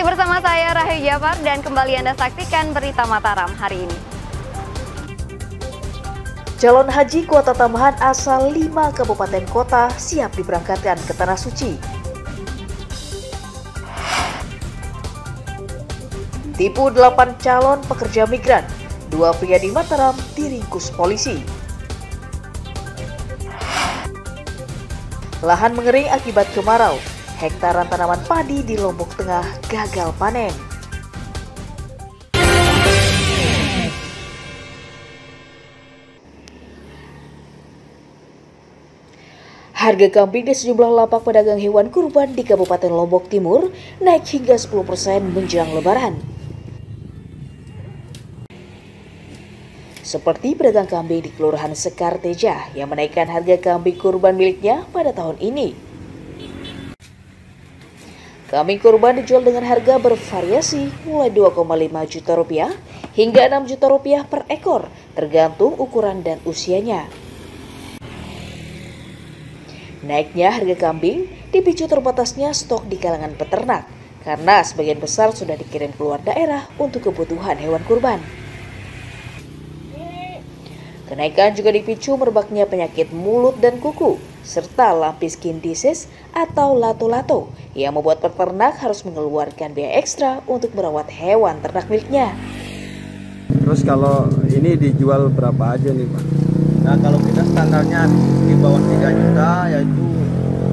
Masih bersama saya Rahayu Jabar dan kembali Anda saksikan Berita Mataram hari ini. Calon haji kuota tambahan asal 5 kabupaten kota siap diberangkatkan ke Tanah Suci. Tipu 8 calon pekerja migran, 2 pria di Mataram diringkus polisi. Lahan mengering akibat kemarau, hektaran tanaman padi di Lombok Tengah gagal panen. Harga kambing di sejumlah lapak pedagang hewan kurban di Kabupaten Lombok Timur naik hingga 10% menjelang Lebaran. Seperti pedagang kambing di Kelurahan Sekarteja yang menaikkan harga kambing kurban miliknya pada tahun ini. Kambing kurban dijual dengan harga bervariasi mulai 2,5 juta rupiah hingga 6 juta rupiah per ekor tergantung ukuran dan usianya. Naiknya harga kambing dipicu terbatasnya stok di kalangan peternak karena sebagian besar sudah dikirim keluar daerah untuk kebutuhan hewan kurban. Kenaikan juga dipicu merebaknya penyakit mulut dan kuku, serta lumpy skin disease atau lato-lato yang membuat peternak harus mengeluarkan biaya ekstra untuk merawat hewan ternak miliknya. Terus kalau ini dijual berapa aja nih Pak? Nah kalau kita standarnya di bawah 3 juta yaitu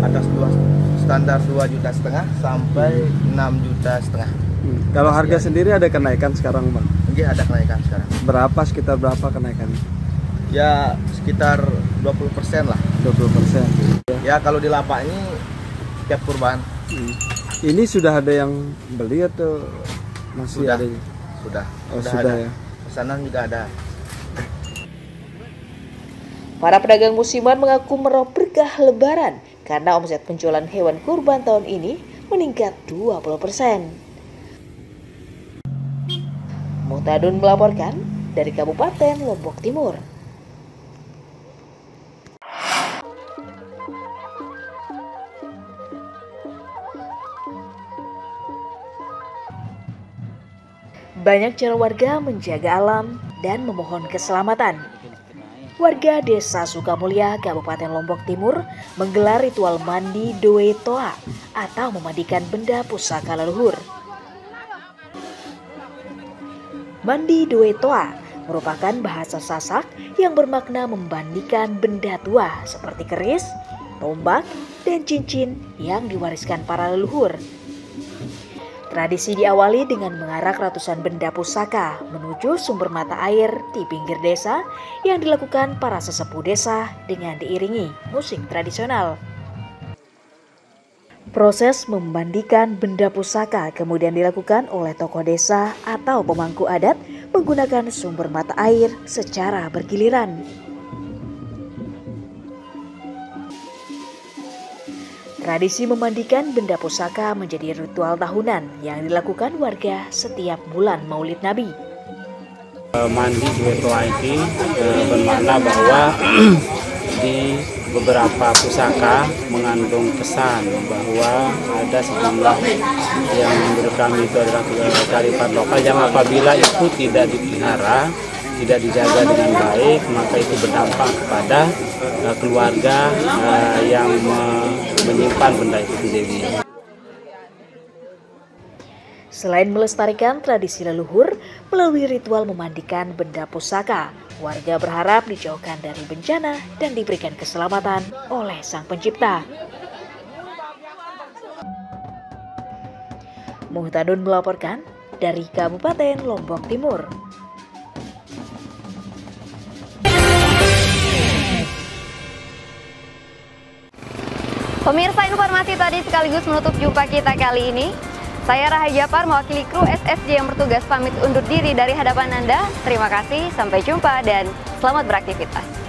atas standar 2,5 juta sampai 6,5 juta. Kalau harga sendiri ada kenaikan sekarang Bang? Iya ada kenaikan sekarang. Berapa, sekitar berapa kenaikannya? Ya sekitar 20% lah. 20%. Ya kalau di lapak ini tiap kurban. Ini sudah ada yang beli atau masih sudah, ada? Sudah. Oh, sudah ada. Ya. Pesanan juga ada. Para pedagang musiman mengaku meraup berkah Lebaran karena omset penjualan hewan kurban tahun ini meningkat 20%. Mutadun melaporkan dari Kabupaten Lombok Timur. Banyak cara warga menjaga alam dan memohon keselamatan. Warga desa Sukamulia, Kabupaten Lombok Timur menggelar ritual mandi doe toa atau memandikan benda pusaka leluhur. Mandi doe toa merupakan bahasa Sasak yang bermakna memandikan benda tua seperti keris, tombak, dan cincin yang diwariskan para leluhur. Tradisi diawali dengan mengarak ratusan benda pusaka menuju sumber mata air di pinggir desa yang dilakukan para sesepuh desa dengan diiringi musik tradisional. Proses memandikan benda pusaka kemudian dilakukan oleh tokoh desa atau pemangku adat menggunakan sumber mata air secara bergiliran. Tradisi memandikan benda pusaka menjadi ritual tahunan yang dilakukan warga setiap bulan Maulid Nabi. Mandi doe toa ini bermakna bahwa di beberapa pusaka mengandung pesan bahwa ada sejumlah yang menurut kami itu adalah kearifan lokal yang apabila itu tidak dipelihara, tidak dijaga dengan baik, maka itu berdampak kepada keluarga yang menyimpan benda itu sendiri. Selain melestarikan tradisi leluhur, melalui ritual memandikan benda pusaka, warga berharap dijauhkan dari bencana dan diberikan keselamatan oleh Sang Pencipta. Muhtaruddin melaporkan dari Kabupaten Lombok Timur. Pemirsa, informasi tadi sekaligus menutup jumpa kita kali ini. Saya Rahayu Jabar mewakili kru SSJ yang bertugas pamit undur diri dari hadapan Anda. Terima kasih, sampai jumpa dan selamat beraktivitas.